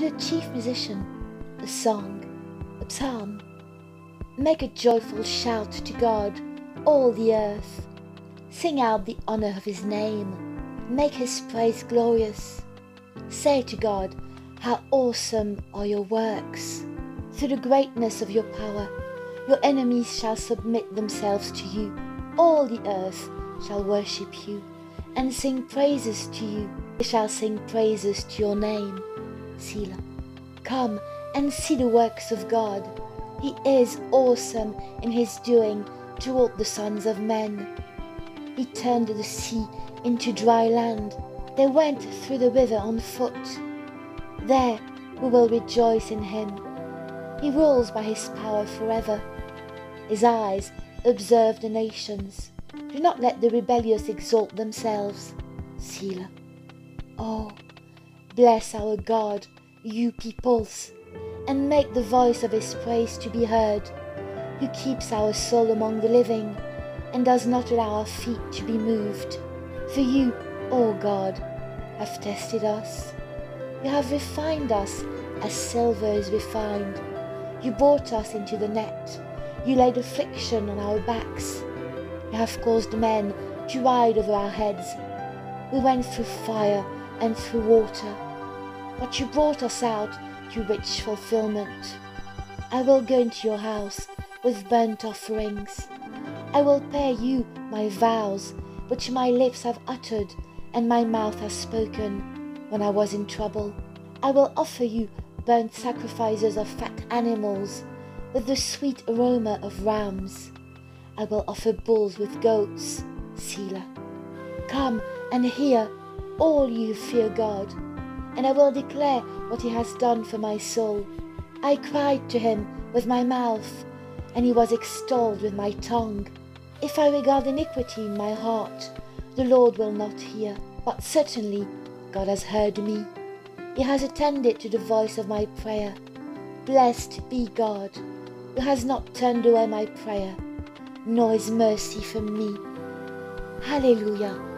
to the chief musician, a song, a psalm. Make a joyful shout to God, all the earth. Sing out the honor of his name. Make his praise glorious. Say to God, how awesome are your works. Through the greatness of your power, your enemies shall submit themselves to you. All the earth shall worship you and sing praises to you. They shall sing praises to your name. Selah. Come and see the works of God. He is awesome in his doing toward the sons of men. He turned the sea into dry land. They went through the river on foot. There we will rejoice in him. He rules by his power forever. His eyes observe the nations. Do not let the rebellious exalt themselves. Selah. Oh, bless our God, you peoples, and make the voice of his praise to be heard, who keeps our soul among the living, and does not allow our feet to be moved. For you, O God, have tested us. You have refined us as silver is refined. You brought us into the net. You laid affliction on our backs. You have caused men to ride over our heads. We went through fire and through water, but you brought us out to rich fulfillment. I will go into your house with burnt offerings. I will pay you my vows, which my lips have uttered and my mouth has spoken when I was in trouble. I will offer you burnt sacrifices of fat animals with the sweet aroma of rams. I will offer bulls with goats. Selah. Come and hear, all you who fear God, and I will declare what he has done for my soul. I cried to him with my mouth, and he was extolled with my tongue. If I regard iniquity in my heart, the Lord will not hear. But certainly God has heard me. He has attended to the voice of my prayer. Blessed be God, who has not turned away my prayer, nor his mercy from me. Hallelujah.